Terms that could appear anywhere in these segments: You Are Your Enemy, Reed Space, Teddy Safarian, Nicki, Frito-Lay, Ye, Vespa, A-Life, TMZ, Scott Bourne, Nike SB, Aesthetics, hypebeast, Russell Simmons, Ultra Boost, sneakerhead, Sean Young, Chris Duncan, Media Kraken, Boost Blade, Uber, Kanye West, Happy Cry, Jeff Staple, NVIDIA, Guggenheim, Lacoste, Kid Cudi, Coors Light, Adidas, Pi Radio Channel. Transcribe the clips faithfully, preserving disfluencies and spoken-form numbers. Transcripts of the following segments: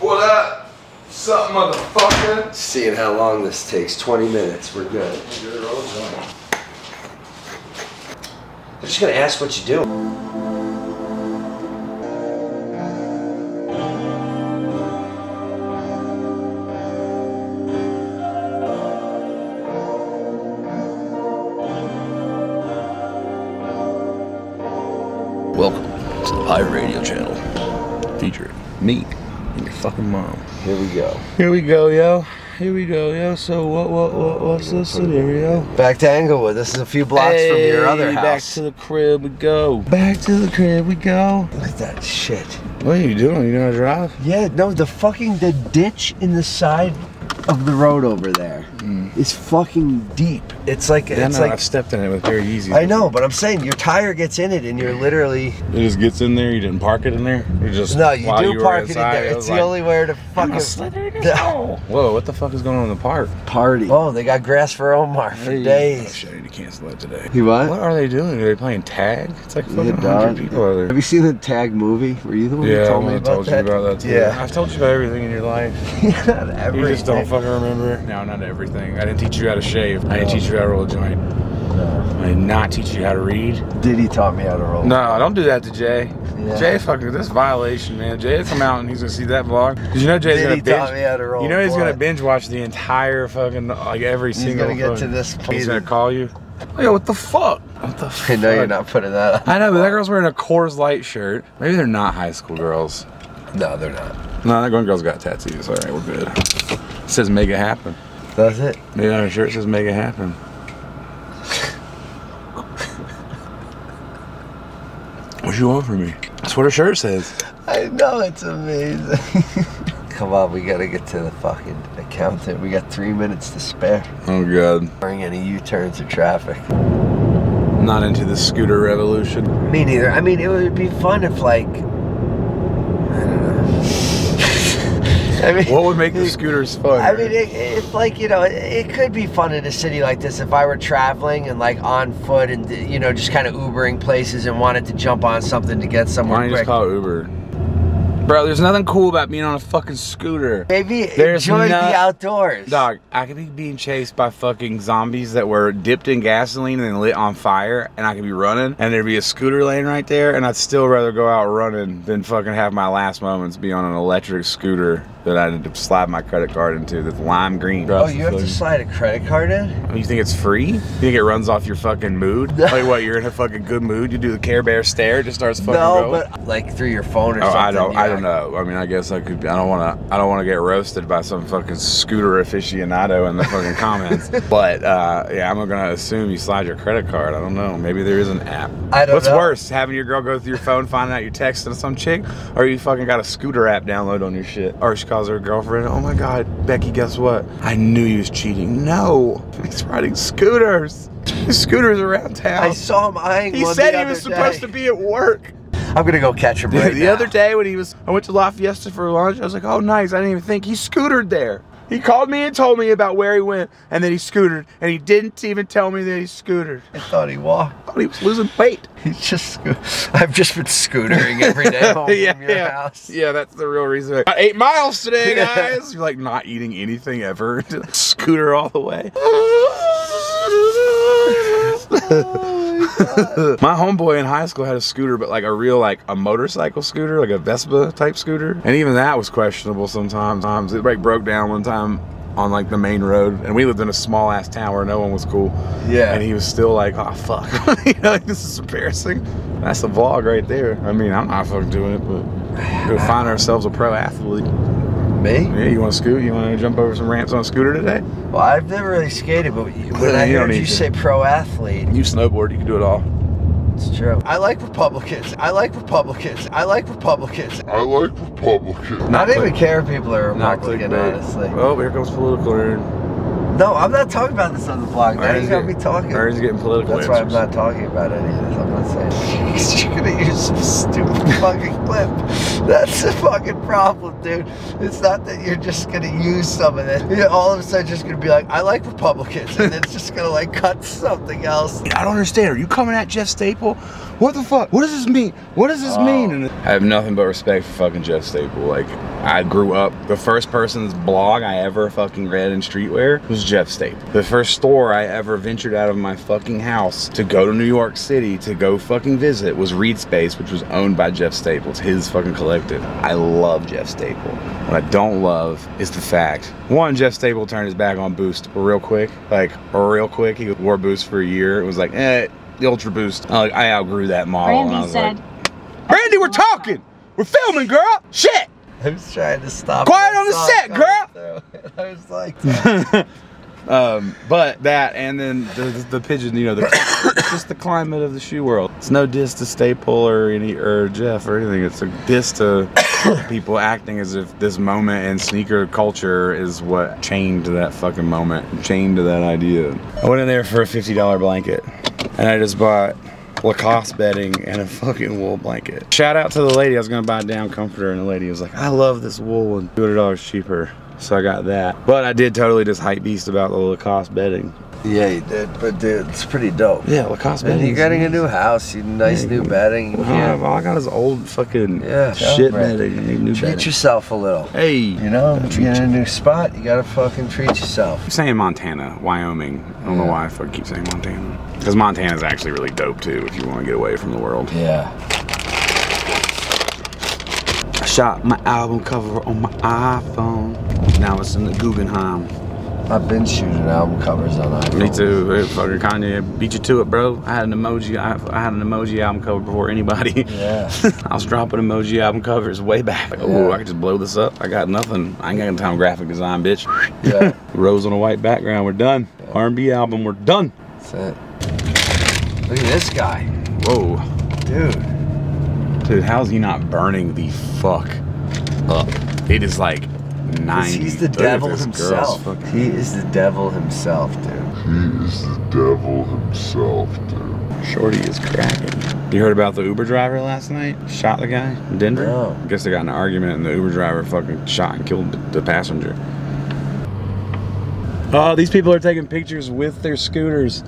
What up? What's up, motherfucker? Seeing how long this takes. twenty minutes. We're good. You're all done. They're just gonna ask what you do. Welcome to the Pi Radio Channel, featuring me and your fucking mom. Here we go. Here we go, yo. Here we go, yo. So what, what, what, what's the scenario? Back to Englewood. This is a few blocks hey, from your other house. Back to the crib we go. Back to the crib we go. Look at that shit. What are you doing? You know how to drive? Yeah, no, the fucking, the ditch in the side of the road over there mm. is fucking deep. It's like, yeah, it's no, like. I've stepped in it with very easy. I know, but I'm saying your tire gets in it and you're literally. It just gets in there, you didn't park it in there? You just, no, you do you park it inside, in there. It's the like, only way to fucking. Whoa, what the fuck is going on in the park? Party. Oh, they got grass for Omar for hey. days. Oh shit, I need to cancel that today. You what? What are they doing? Are they playing tag? It's like fucking a hundred people out there. Have you seen the Tag movie? Were you the one yeah, who told me about, told that? You about that? Too. Yeah, I've told you about everything in your life. Not everything. You just don't fucking remember. No, not everything. I didn't teach you how to shave. I didn't teach you how to roll a joint. No. I did not teach you how to read. Diddy taught me how to roll. No, don't do that to Jay. Yeah. Jay fucking, this violation, man. Jay will come out and he's gonna see that vlog. Did you know Jay's Diddy gonna binge? Taught me how to roll, you know he's boy. gonna binge watch the entire fucking, like every he's single. He's gonna get to this point. He's gonna call you. Yo, what the fuck? What the fuck? I know you're not putting that on. I know, but that girl's wearing a Coors Light shirt. Maybe they're not high school girls. No, they're not. No, that one girl's got tattoos. All right, we're good. It says make it happen. That's it. Maybe on her shirt it says make it happen. What you want from me? That's what her shirt says. I know, it's amazing. Come on, we gotta get to the fucking accountant. We got three minutes to spare. Oh god. Barring any U-turns or traffic. Not into the scooter revolution. Me neither. I mean, it would be fun if like, I don't know. I mean, what would make the scooters fun? I mean, it, it's like, you know, it, it could be fun in a city like this if I were traveling and like on foot and, you know, just kind of Ubering places and wanted to jump on something to get somewhere quick. Why don't you just call it Uber? Bro, there's nothing cool about being on a fucking scooter. Maybe there's enjoy no, the outdoors. Dog, I could be being chased by fucking zombies that were dipped in gasoline and then lit on fire, and I could be running, and there'd be a scooter lane right there, and I'd still rather go out running than fucking have my last moments be on an electric scooter that I had to slide my credit card into that's lime green. Oh, you have to slide a credit card in? You think it's free? You think it runs off your fucking mood? Like what, you're in a fucking good mood? You do the Care Bear stare, it just starts fucking no, going? No, but like through your phone or oh, something. I don't, I don't No, I mean, I guess I could. I don't want to. I don't want to get roasted by some fucking scooter aficionado in the fucking comments. But uh, yeah, I'm gonna assume you slide your credit card. I don't know. Maybe there is an app. I don't What's know. Worse, having your girl go through your phone, finding out you're texting some chick, or you fucking got a scooter app download on your shit, or she calls her girlfriend. Oh my God, Becky, guess what? I knew you was cheating. No, he's riding scooters. His scooters around town. I saw him eyeing one the other day. He said he was supposed to be at work. I'm gonna go catch him right The now. Other day when he was, I went to La Fiesta for lunch, I was like, oh nice, I didn't even think, he scootered there. He called me and told me about where he went, and then he scootered, and he didn't even tell me that he scootered. I thought he walked. I thought he was losing weight. He's just, I've just been scootering every day home yeah, from your yeah. house. Yeah, that's the real reason. Like, eight miles today, guys. You're like not eating anything ever, scooter all the way. My homeboy in high school had a scooter, but like a real, like a motorcycle scooter, like a Vespa type scooter. And even that was questionable sometimes. It like broke down one time on like the main road, and we lived in a small ass town where no one was cool. Yeah. And he was still like, oh fuck, you know, like, this is embarrassing. That's the vlog right there. I mean, I'm not fucking doing it, but we'll find ourselves a pro athlete. Me? Yeah, you want to scoot? You want to jump over some ramps on a scooter today? Well, I've never really skated, but when well, I heard you to. say pro athlete. You snowboard, you can do it all. It's true. I like Republicans. I like Republicans. I like Republicans. I like Republicans. Not I don't even care if people are Republican, honestly. Oh, here comes political nerd. No, I'm not talking about this on the vlog. Now you got me talking. Or he's getting political That's answers. Why I'm not talking about any of this. I'm not saying. You're going to use some stupid fucking clip. That's the fucking problem, dude. It's not that you're just going to use some of it. You're all of a sudden just going to be like, I like Republicans, and it's just going to like cut something else. I don't understand. Are you coming at Jeff Staple? What the fuck? What does this mean? What does this oh, mean? I have nothing but respect for fucking Jeff Staple. Like, I grew up, the first person's blog I ever fucking read in streetwear was Jeff Staple. The first store I ever ventured out of my fucking house to go to New York City to go fucking visit was Reed Space, which was owned by Jeff Staple. It's his fucking collective. I love Jeff Staple. What I don't love is the fact, one, Jeff Staple turned his back on Boost real quick. Like, real quick. He wore Boost for a year. It was like, eh, the Ultra Boost. I, I outgrew that model. Brandy and I was said, like, Brandy, we're talking. We're filming, girl. Shit. I was trying to stop. Quiet on the set, girl. I was like that. Um, but that, and then the, the pigeon, you know, the, it's just the climate of the shoe world. It's no diss to Staple or any or Jeff or anything. It's a diss to people acting as if this moment in sneaker culture is what chained to that fucking moment, chained to that idea. I went in there for a fifty dollar blanket, and I just bought Lacoste bedding and a fucking wool blanket. Shout out to the lady. I was gonna buy a down comforter, and the lady was like, I love this wool and two hundred dollars cheaper. So I got that. But I did totally just hype beast about the Lacoste bedding. Yeah, you did. But dude, it's pretty dope. Yeah, Lacoste bedding. You're getting nice. A new house. You nice yeah, new bedding. Well, yeah. All I got is old fucking yeah, shit bedding. You need new treat bedding. yourself a little. Hey. You know, if you're in a new spot, you gotta fucking treat yourself. I'm saying Montana, Wyoming. I don't yeah. know why I fucking keep saying Montana. Because Montana's actually really dope too if you want to get away from the world. Yeah. I shot my album cover on my iPhone. Now it's in the Guggenheim. I've been shooting album covers on iPhone. Me too. Fucking Kanye beat you to it, bro. I had an emoji. I, I had an emoji album cover before anybody. Yeah. I was dropping emoji album covers way back. Like, oh, yeah. I could just blow this up. I got nothing. I ain't got no time for graphic design, bitch. Yeah. Rose on a white background. We're done. Yeah. R and B album. We're done. That's it. Look at this guy. Whoa, dude. Dude, how's he not burning the fuck up? It is like. He's the devil himself. He is the devil himself, dude. He is the devil himself, dude. Shorty is cracking. You heard about the Uber driver last night? Shot the guy in Denver? No. I guess they got in an argument and the Uber driver fucking shot and killed the passenger. Oh, these people are taking pictures with their scooters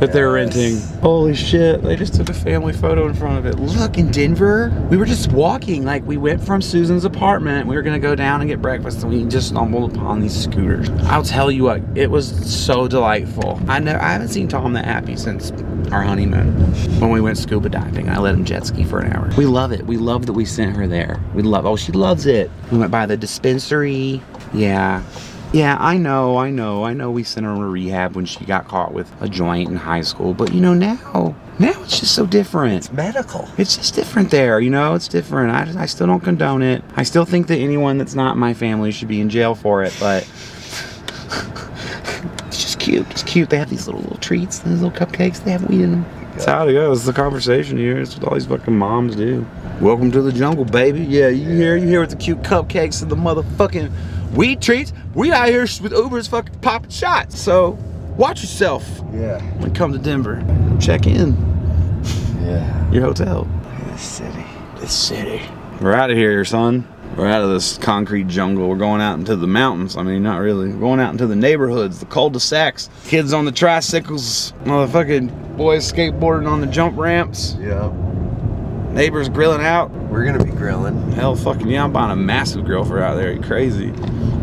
that they're renting. Holy shit, they just took a family photo in front of it. Look, in Denver, we were just walking. Like, we went from Susan's apartment, we were gonna go down and get breakfast, and we just stumbled upon these scooters. I'll tell you what, it was so delightful. I know I haven't seen Tom that happy since our honeymoon, when we went scuba diving. I let him jet ski for an hour. We love it, we love that we sent her there. We love, oh, she loves it. We went by the dispensary, yeah. Yeah, I know, I know, I know we sent her to rehab when she got caught with a joint in high school, but you know, now, now it's just so different. It's medical. It's just different there, you know, it's different. I, just, I still don't condone it. I still think that anyone that's not my family should be in jail for it, but it's just cute, it's cute. They have these little, little treats, these little cupcakes, they have weed in them. That's how it goes, it's the conversation here. It's what all these fucking moms do. Welcome to the jungle, baby. Yeah, you here, you here with the cute cupcakes and the motherfucking weed treats. We out here with Uber's fucking popping shots. So watch yourself. Yeah. When you come to Denver, check in. Yeah. Your hotel. This city. This city. We're out of here, son. We're out of this concrete jungle. We're going out into the mountains. I mean, not really. We're going out into the neighborhoods, the cul-de-sacs, kids on the tricycles, motherfucking boys skateboarding on the jump ramps. Yeah. Neighbors grilling out. We're gonna be grilling. Hell fucking yeah, I'm buying a massive grill for out there. You crazy.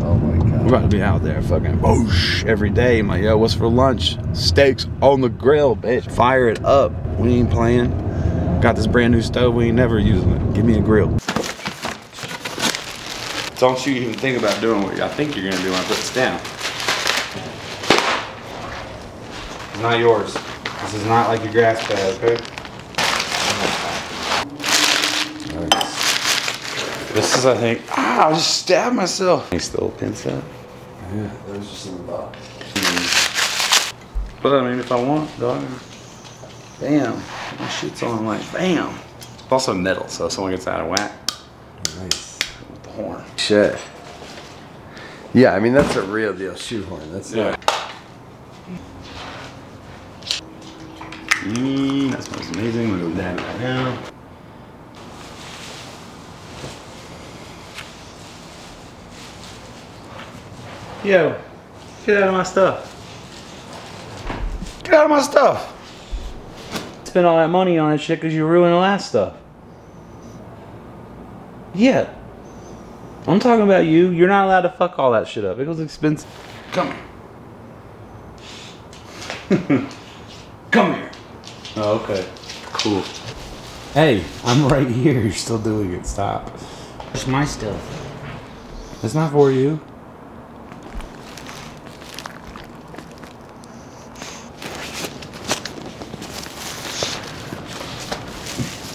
Oh my god. We're about to be out there fucking whoosh every day. I'm like, yo, what's for lunch? Steaks on the grill, bitch. Fire it up. We ain't playing. Got this brand new stove, we ain't never using it. Give me a grill. Don't you even think about doing what I think you're gonna do when I put this down. It's not yours. This is not like your grass pad, okay? This is, I think, ah, I just stabbed myself. Can you still pinch that? Yeah, that was just in the box. But I mean, if I want, dog, bam, my shit's on like, bam. It's also metal, so if someone gets out of whack, nice. With the horn. Shit. Yeah, I mean, that's a real deal shoe horn. That's yeah. Mmm, that smells amazing. We'll go down right now. Yo, get out of my stuff. Get out of my stuff. Spend all that money on that shit because you ruined the last stuff. Yeah. I'm talking about you. You're not allowed to fuck all that shit up. It was expensive. Come here. Come here. Oh, okay. Cool. Hey, I'm right here. You're still doing it. Stop. It's my stuff. It's not for you.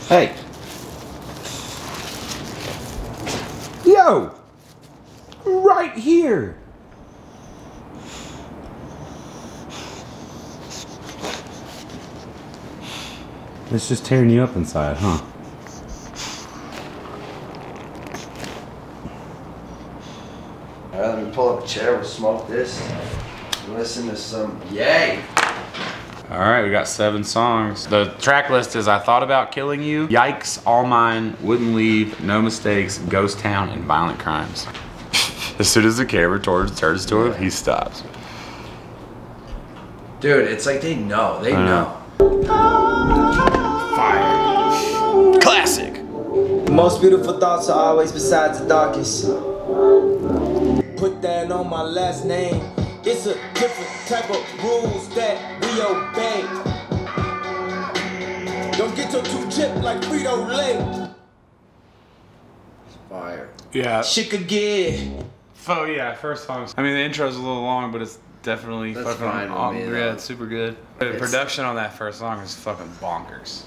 Hey. Yo! Right here! It's just tearing you up inside, huh? All right, let me pull up a chair. We'll smoke this and listen to some yay. All right, we got seven songs. The track list is I Thought About Killing You, Yikes, All Mine, Wouldn't Leave, No Mistakes, Ghost Town, and Violent Crimes. As soon as the camera turns, turns to him, he stops. Dude, it's like they know, they know. know. Fire. Classic. The most beautiful thoughts are always besides the darkest. Put that on my last name. It's a different type of rules that we obey. Don't get your two chip like Frito-Lay. Fire. Yeah. Chica get. Oh yeah, first song. I mean the intro's a little long, but it's definitely That's fucking awesome. Yeah, though. It's super good. The it's production on that first song is fucking bonkers.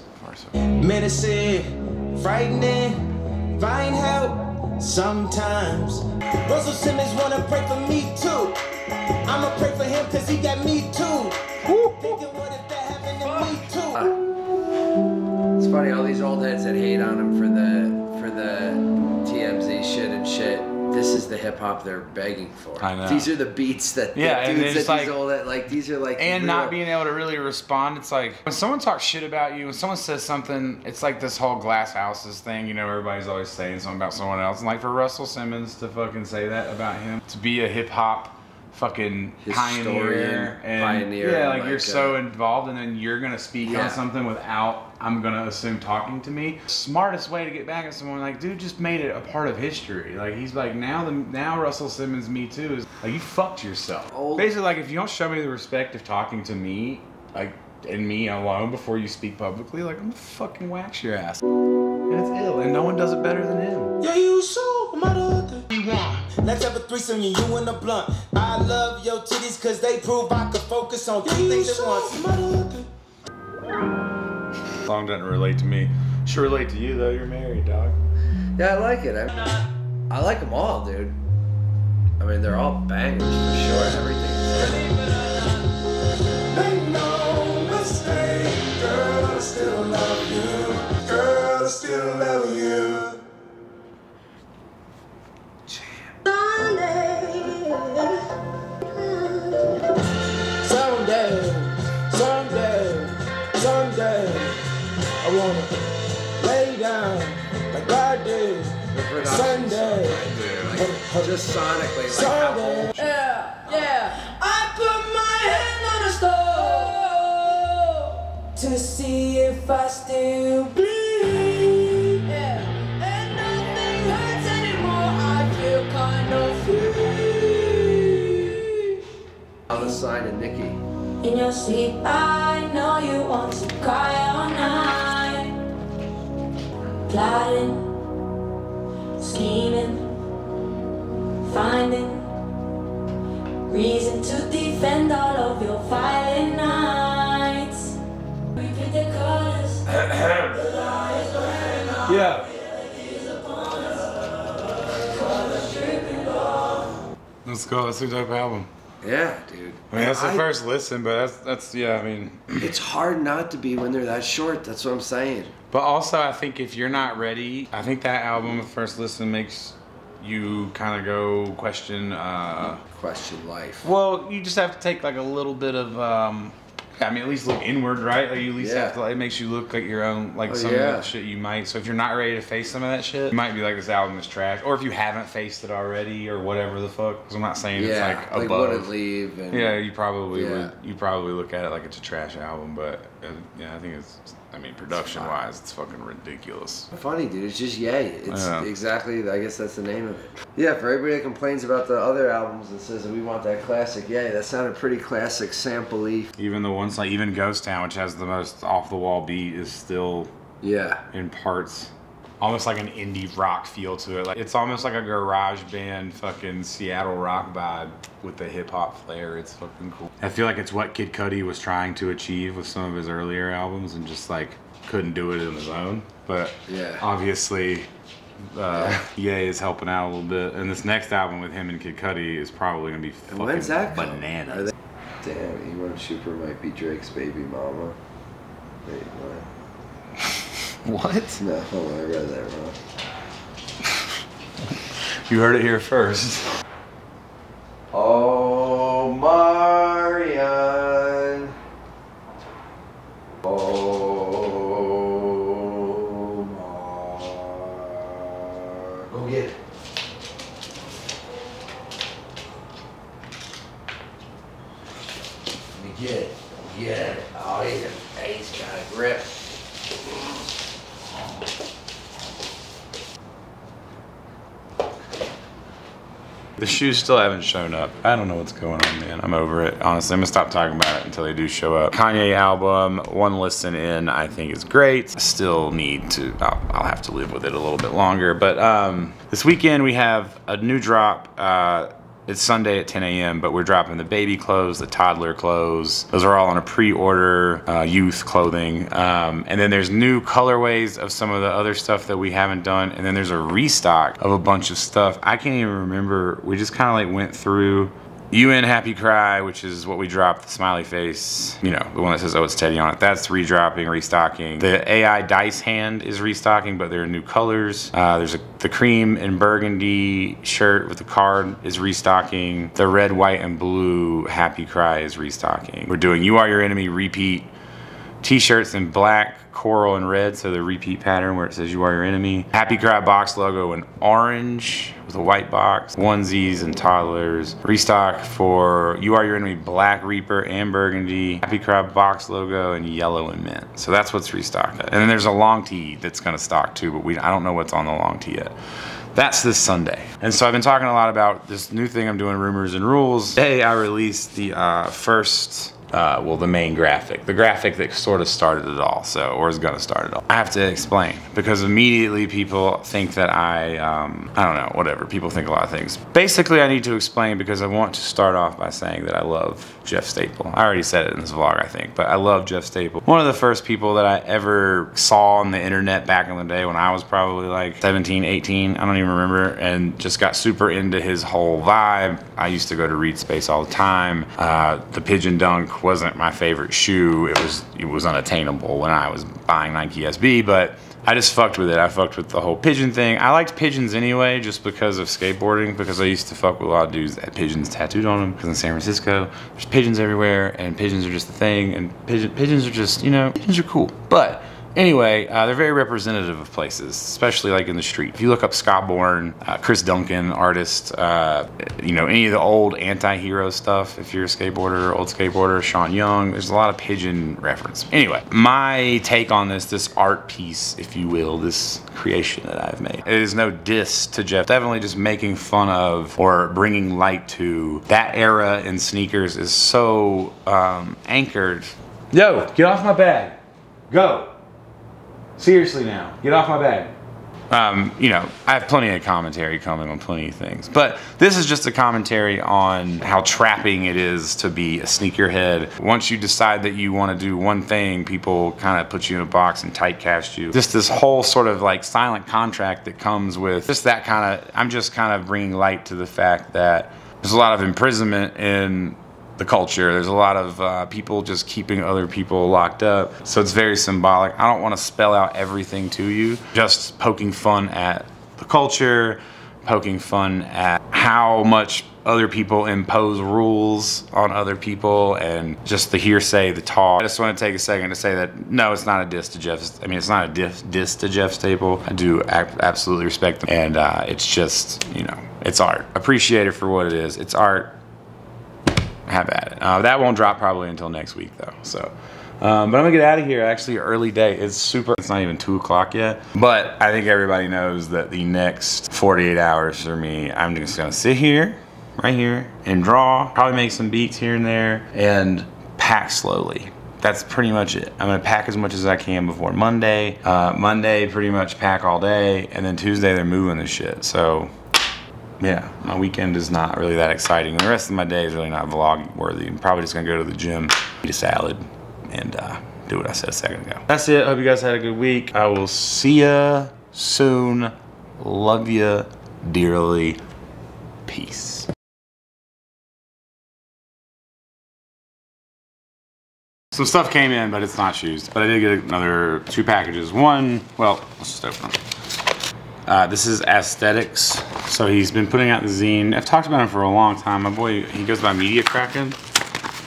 Menacing, frightening, find help sometimes. Russell Simmons wanna pray for me too. I'ma pray for him cause he got me too. Thinking what if that happened to me too. It's funny, all these old heads that hate on him for the for the T M Z shit and shit. This is the hip hop they're begging for. I know. These are the beats that the yeah, dudes and that these like, old like these are like and real. Not being able to really respond. It's like when someone talks shit about you, when someone says something, it's like this whole glass houses thing. You know, everybody's always saying something about someone else. And like for Russell Simmons to fucking say that about him, to be a hip hop. Fucking pioneer and pioneer yeah, like, like you're uh, so involved, and then you're gonna speak yeah. on something without I'm gonna assume talking to me. Smartest way to get back at someone like dude just made it a part of history. Like he's like now the now Russell Simmons Me Too is like you fucked yourself. Old. Basically, like if you don't show me the respect of talking to me, like and me alone before you speak publicly, like I'm gonna fucking wax your ass. And it's ill, and no one does it better than him. Yeah, you so mother. Let's have a threesome, you and a blunt. I love your titties cause they prove I could focus on two things at once. Song doesn't relate to me. Sure relate to you though, you're married, dog. Yeah, I like it. I, I like them all, dude. I mean, they're all bangers for sure. Everything's Make no mistake, girl, I still love you. Girl, I still love you. Lay down like I did Sunday. Just sonically, like yeah, yeah. I put my hand on the stove to see if I still bleed. Yeah, and nothing hurts anymore. I feel kind of free. On the side of Nicki. In your sleep, I know you want to cry all night. Plotting, scheming, finding reason to defend all of your violent nights. We pick the colors, the lies burn up. Yeah. Let's go, that's a dope album. Yeah, dude. I mean, that's the I, first listen, but that's, that's, yeah, I mean. It's hard not to be when they're that short, that's what I'm saying. But also, I think if you're not ready, I think that album, the first listen, makes you kind of go question, uh... Question life. Well, you just have to take, like, a little bit of, um... I mean, at least look inward, right? Like, you at least yeah. have to, like, it makes you look like your own, like, oh, some yeah. of that shit you might. So if you're not ready to face some of that shit, you might be like, this album is trash. Or if you haven't faced it already or whatever the fuck. Because I'm not saying yeah, it's, like, like above. What it leave and, yeah, you probably yeah. would. You probably look at it like it's a trash album. But, uh, yeah, I think it's, I mean, production-wise, it's, it's fucking ridiculous. Funny, dude. It's just yay. It's yeah. exactly, I guess that's the name of it. Yeah, for everybody that complains about the other albums and says that we want that classic yay, that sounded pretty classic sample-y. Even the ones like, even Ghost Town, which has the most off-the-wall beat, is still, yeah, in parts, almost like an indie rock feel to it. Like, it's almost like a garage band fucking Seattle rock vibe with the hip-hop flair. It's fucking cool. I feel like it's what Kid Cudi was trying to achieve with some of his earlier albums and just, like, couldn't do it on his own. But yeah. obviously, uh, yeah. Ye is helping out a little bit. And this next album with him and Kid Cudi is probably going to be fucking when's that bananas. Damn, you want to super might be Drake's baby mama. Wait, what? What? No, hold on, I read that wrong. You heard it here first. Oh, Marion. Oh, Mar. Go get it. Let me get it. Get it. Oh, he's got, he's got a grip. The shoes still haven't shown up. I don't know what's going on, man. I'm over it. Honestly, I'm gonna stop talking about it until they do show up. Kanye album, one listen in, I think is great. I still need to, I'll, I'll have to live with it a little bit longer. But um, this weekend we have a new drop. Uh, It's Sunday at ten A M, but we're dropping the baby clothes, the toddler clothes. Those are all on a pre-order, uh, youth clothing. Um, and then there's new colorways of some of the other stuff that we haven't done. And then there's a restock of a bunch of stuff. I can't even remember. We just kind of like went through. U N Happy Cry, which is what we dropped, the smiley face, you know, the one that says, oh, it's Teddy on it. That's redropping, restocking. The A I Dice Hand is restocking, but there are new colors. Uh, there's a, the cream and burgundy shirt with the card is restocking. The red, white, and blue Happy Cry is restocking. We're doing You Are Your Enemy repeat t-shirts in black, coral, and red, so the repeat pattern where it says You Are Your Enemy. Happy Cry box logo in orange with a white box. Onesies and toddlers. Restock for You Are Your Enemy Black Reaper and burgundy. Happy Cry box logo in yellow and mint. So that's what's restocked. And then there's a long tee that's gonna stock too, but we I don't know what's on the long tee yet. That's this Sunday. And so I've been talking a lot about this new thing I'm doing, Rumors and Rules. Today I released the uh, first Uh, well, the main graphic. The graphic that sort of started it all, so, or is gonna start it all. I have to explain, because immediately people think that I, um, I don't know, whatever. People think a lot of things. Basically, I need to explain because I want to start off by saying that I love Jeff Staple. I already said it in this vlog, I think, but I love Jeff Staple. One of the first people that I ever saw on the internet back in the day when I was probably like seventeen, eighteen, I don't even remember, and just got super into his whole vibe. I used to go to Reed Space all the time. Uh, the Pigeon Dunk wasn't my favorite shoe. It was it was unattainable when I was buying Nike S B, but I just fucked with it. I fucked with the whole pigeon thing. I liked pigeons anyway, just because of skateboarding, because I used to fuck with a lot of dudes that had pigeons tattooed on them, because in San Francisco, there's pigeons everywhere, and pigeons are just the thing, and pigeon, pigeons are just, you know, pigeons are cool. But anyway, uh, they're very representative of places, especially like in the street. If you look up Scott Bourne, uh, Chris Duncan, artist, uh, you know, any of the old anti-hero stuff, if you're a skateboarder, old skateboarder, Sean Young, there's a lot of pigeon reference. Anyway, my take on this, this art piece, if you will, this creation that I've made, it is no diss to Jeff. Definitely just making fun of or bringing light to that era in sneakers is so um, anchored. Yo, get off my bag. Go. Seriously now, get off my bag. Um, you know, I have plenty of commentary coming on plenty of things, but this is just a commentary on how trapping it is to be a sneakerhead. Once you decide that you want to do one thing, people kind of put you in a box and typecast you. Just this whole sort of like silent contract that comes with just that kind of, I'm just kind of bringing light to the fact that there's a lot of imprisonment in the culture. There's a lot of uh, people just keeping other people locked up. So it's very symbolic. I don't want to spell out everything to you. Just poking fun at the culture, poking fun at how much other people impose rules on other people and just the hearsay, the talk. I just want to take a second to say that no, it's not a diss to Jeff. I mean, it's not a diss, diss to Jeff Staple. I do absolutely respect them, and uh, it's just, you know, it's art. Appreciate it for what it is. It's art. Have at it. Uh, that won't drop probably until next week though. So. Um, but I'm gonna get out of here. Actually, early day. It's super. It's not even two o'clock yet. But I think everybody knows that the next forty-eight hours for me, I'm just gonna sit here, right here, and draw. Probably make some beats here and there, and pack slowly. That's pretty much it. I'm gonna pack as much as I can before Monday. Uh, Monday, pretty much pack all day, and then Tuesday they're moving this shit. So. Yeah, my weekend is not really that exciting. The rest of my day is really not vlog worthy. I'm probably just gonna go to the gym, eat a salad, and uh, do what I said a second ago. That's it. Hope you guys had a good week. I will see ya soon. Love ya dearly. Peace. Some stuff came in, but it's not shoes. But I did get another two packages. One, well, let's just open them. Uh, this is Aesthetics. So he's been putting out the zine. I've talked about him for a long time. My boy, he goes by Media Kraken.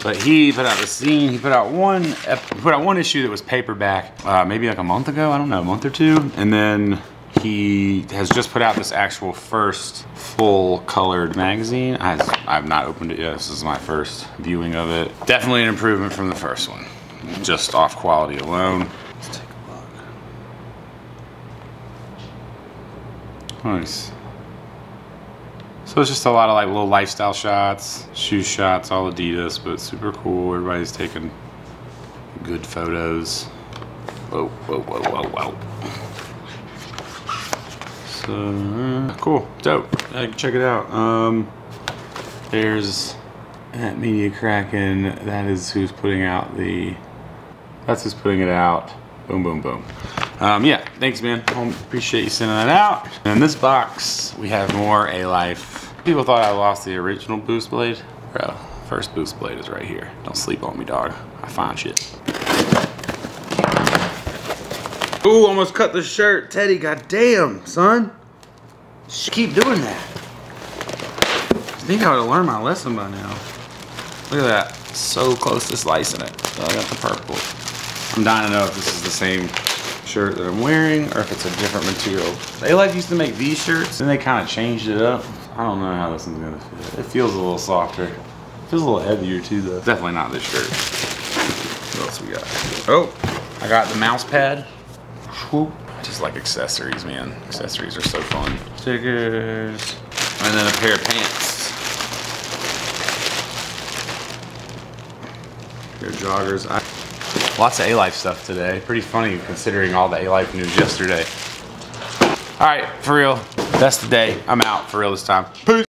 But he put out the zine. He put out one he put out one issue that was paperback, uh, maybe like a month ago. I don't know, a month or two. And then he has just put out this actual first full colored magazine. I, I've not opened it yet. This is my first viewing of it. Definitely an improvement from the first one, just off quality alone. Let's take a look. Nice. So it's just a lot of like little lifestyle shots, shoe shots, all Adidas, but super cool. Everybody's taking good photos. Whoa, whoa, whoa, whoa, whoa. So, uh, cool, dope. Uh, check it out. Um, there's at Media Kraken. That is who's putting out the, that's who's putting it out. Boom, boom, boom. Um, yeah, thanks, man. I appreciate you sending that out. And in this box, we have more A-Life. People thought I lost the original Boost Blade. Bro, first Boost Blade is right here. Don't sleep on me, dog. I find shit. Ooh, almost cut the shirt. Teddy, goddamn, son. Just keep doing that. I think I would have learned my lesson by now. Look at that. So close to slicing it. Oh, I got the purple. I'm dying to know if this is the same shirt that I'm wearing or if it's a different material. They like used to make these shirts and they kind of changed it up. I don't know how this one's gonna feel. It feels a little softer. It feels a little heavier too though. Definitely not this shirt. What else we got? Oh, I got the mouse pad. Just like accessories, man. Accessories are so fun. Stickers. And then a pair of pants. A pair of joggers. I Lots of A-Life stuff today. Pretty funny considering all the A-Life news yesterday. All right, for real, that's the day. I'm out for real this time. Peace.